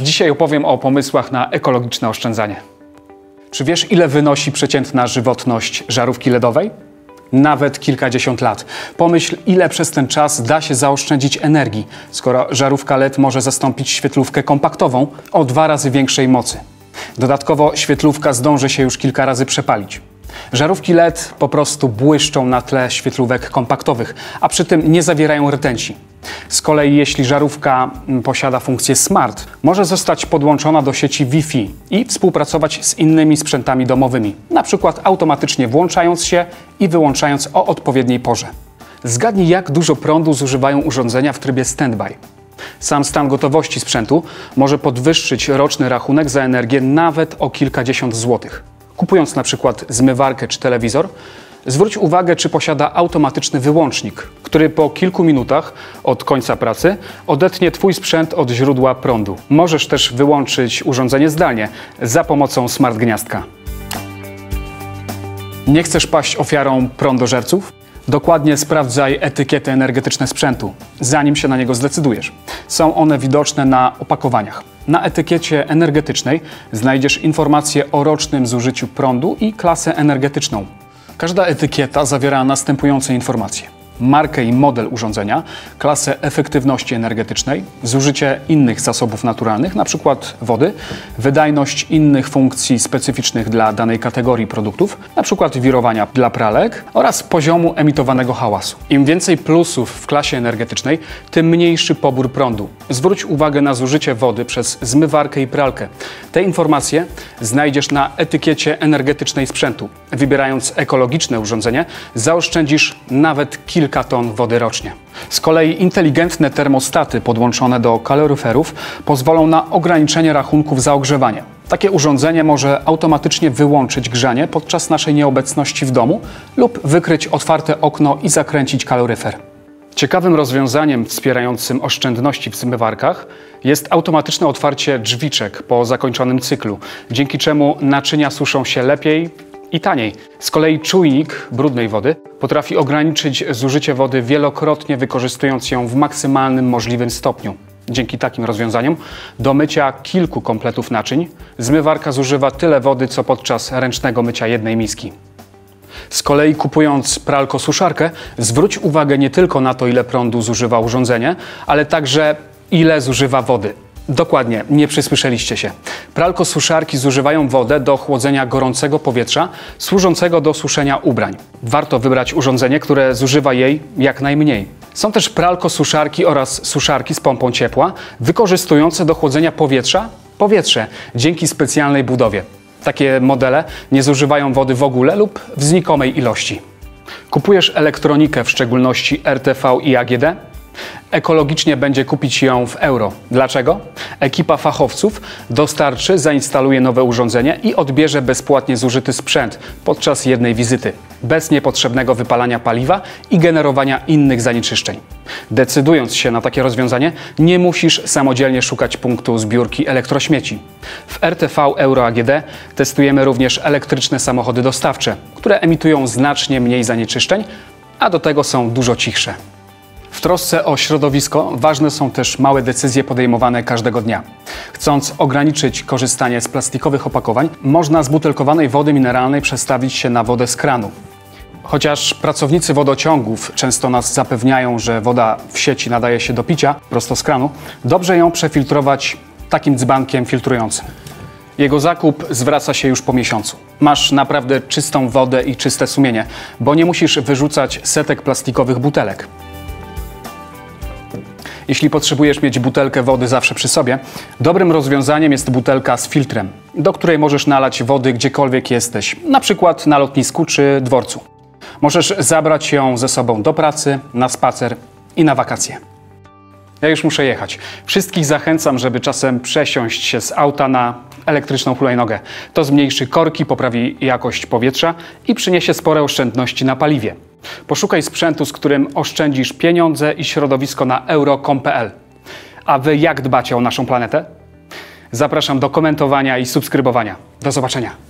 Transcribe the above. Dzisiaj opowiem o pomysłach na ekologiczne oszczędzanie. Czy wiesz, ile wynosi przeciętna żywotność żarówki LEDowej? Nawet kilkadziesiąt lat. Pomyśl, ile przez ten czas da się zaoszczędzić energii, skoro żarówka LED może zastąpić świetlówkę kompaktową o 2 razy większej mocy. Dodatkowo świetlówka zdąży się już kilka razy przepalić. Żarówki LED po prostu błyszczą na tle świetlówek kompaktowych, a przy tym nie zawierają rtęci. Z kolei jeśli żarówka posiada funkcję smart, może zostać podłączona do sieci Wi-Fi i współpracować z innymi sprzętami domowymi, na przykład automatycznie włączając się i wyłączając o odpowiedniej porze. Zgadnij, jak dużo prądu zużywają urządzenia w trybie standby. Sam stan gotowości sprzętu może podwyższyć roczny rachunek za energię nawet o kilkadziesiąt złotych. Kupując na przykład zmywarkę czy telewizor, zwróć uwagę, czy posiada automatyczny wyłącznik, który po kilku minutach od końca pracy odetnie Twój sprzęt od źródła prądu. Możesz też wyłączyć urządzenie zdalnie za pomocą smart gniazdka. Nie chcesz paść ofiarą prądożerców? Dokładnie sprawdzaj etykiety energetyczne sprzętu, zanim się na niego zdecydujesz. Są one widoczne na opakowaniach. Na etykiecie energetycznej znajdziesz informacje o rocznym zużyciu prądu i klasę energetyczną. Każda etykieta zawiera następujące informacje: markę i model urządzenia, klasę efektywności energetycznej, zużycie innych zasobów naturalnych, np. wody, wydajność innych funkcji specyficznych dla danej kategorii produktów, np. wirowania dla pralek oraz poziomu emitowanego hałasu. Im więcej plusów w klasie energetycznej, tym mniejszy pobór prądu. Zwróć uwagę na zużycie wody przez zmywarkę i pralkę. Te informacje znajdziesz na etykiecie energetycznej sprzętu. Wybierając ekologiczne urządzenie, zaoszczędzisz nawet kilka ton wody rocznie. Z kolei inteligentne termostaty podłączone do kaloryferów pozwolą na ograniczenie rachunków za ogrzewanie. Takie urządzenie może automatycznie wyłączyć grzanie podczas naszej nieobecności w domu lub wykryć otwarte okno i zakręcić kaloryfer. Ciekawym rozwiązaniem wspierającym oszczędności w zmywarkach jest automatyczne otwarcie drzwiczek po zakończonym cyklu, dzięki czemu naczynia suszą się lepiej i taniej. Z kolei czujnik brudnej wody potrafi ograniczyć zużycie wody wielokrotnie, wykorzystując ją w maksymalnym możliwym stopniu. Dzięki takim rozwiązaniom do mycia kilku kompletów naczyń zmywarka zużywa tyle wody, co podczas ręcznego mycia jednej miski. Z kolei kupując pralko-suszarkę, zwróć uwagę nie tylko na to, ile prądu zużywa urządzenie, ale także ile zużywa wody. Dokładnie, nie przysłyszeliście się. Pralko-suszarki zużywają wodę do chłodzenia gorącego powietrza służącego do suszenia ubrań. Warto wybrać urządzenie, które zużywa jej jak najmniej. Są też pralko-suszarki oraz suszarki z pompą ciepła wykorzystujące do chłodzenia powietrza powietrze dzięki specjalnej budowie. Takie modele nie zużywają wody w ogóle lub w znikomej ilości. Kupujesz elektronikę, w szczególności RTV i AGD? Ekologicznie będzie kupić ją w euro. Dlaczego? Ekipa fachowców dostarczy, zainstaluje nowe urządzenie i odbierze bezpłatnie zużyty sprzęt podczas jednej wizyty, bez niepotrzebnego wypalania paliwa i generowania innych zanieczyszczeń. Decydując się na takie rozwiązanie, nie musisz samodzielnie szukać punktu zbiórki elektrośmieci. W RTV Euro AGD testujemy również elektryczne samochody dostawcze, które emitują znacznie mniej zanieczyszczeń, a do tego są dużo cichsze. W trosce o środowisko ważne są też małe decyzje podejmowane każdego dnia. Chcąc ograniczyć korzystanie z plastikowych opakowań, można z butelkowanej wody mineralnej przestawić się na wodę z kranu. Chociaż pracownicy wodociągów często nas zapewniają, że woda w sieci nadaje się do picia prosto z kranu, dobrze ją przefiltrować takim dzbankiem filtrującym. Jego zakup zwraca się już po miesiącu. Masz naprawdę czystą wodę i czyste sumienie, bo nie musisz wyrzucać setek plastikowych butelek. Jeśli potrzebujesz mieć butelkę wody zawsze przy sobie, dobrym rozwiązaniem jest butelka z filtrem, do której możesz nalać wody gdziekolwiek jesteś, na przykład na lotnisku czy dworcu. Możesz zabrać ją ze sobą do pracy, na spacer i na wakacje. Ja już muszę jechać. Wszystkich zachęcam, żeby czasem przesiąść się z auta na elektryczną hulajnogę. To zmniejszy korki, poprawi jakość powietrza i przyniesie spore oszczędności na paliwie. Poszukaj sprzętu, z którym oszczędzisz pieniądze i środowisko na euro.com.pl. A Wy jak dbacie o naszą planetę? Zapraszam do komentowania i subskrybowania. Do zobaczenia.